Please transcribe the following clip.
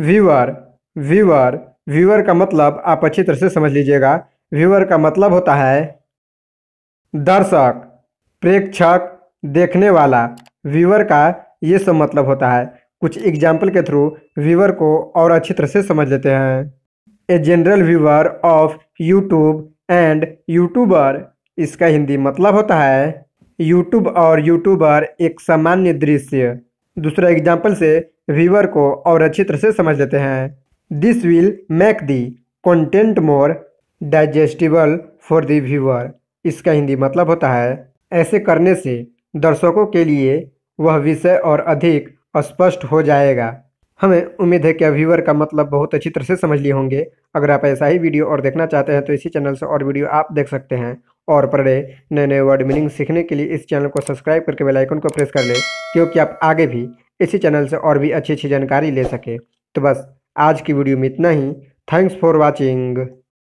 Viewer viewer viewer का मतलब आप अच्छी तरह से समझ लीजिएगा। व्यूअर का मतलब होता है दर्शक, प्रेक्षक, देखने वाला। व्यूअर का ये सब मतलब होता है। कुछ एग्जाम्पल के थ्रू व्यूअर को और अच्छी तरह से समझ लेते हैं। A general viewer of YouTube and YouTuber, इसका हिंदी मतलब होता है यूट्यूब और यूट्यूबर एक सामान्य दृश्य। दूसरा एग्जाम्पल से व्यूअर को और अच्छी तरह से समझ लेते हैं। This will make the content more digestible for the viewer, इसका हिंदी मतलब होता है ऐसे करने से दर्शकों के लिए वह विषय और अधिक स्पष्ट हो जाएगा। हमें उम्मीद है कि व्यूअर का मतलब बहुत अच्छी तरह से समझ लिए होंगे। अगर आप ऐसा ही वीडियो और देखना चाहते हैं तो इसी चैनल से और वीडियो आप देख सकते हैं। और पढ़े नए नए वर्ड मीनिंग सीखने के लिए इस चैनल को सब्सक्राइब करके बेल आइकन को प्रेस कर लें, क्योंकि आप आगे भी इसी चैनल से और भी अच्छी अच्छी जानकारी ले सकें। तो बस आज की वीडियो में इतना ही। Thanks for watching.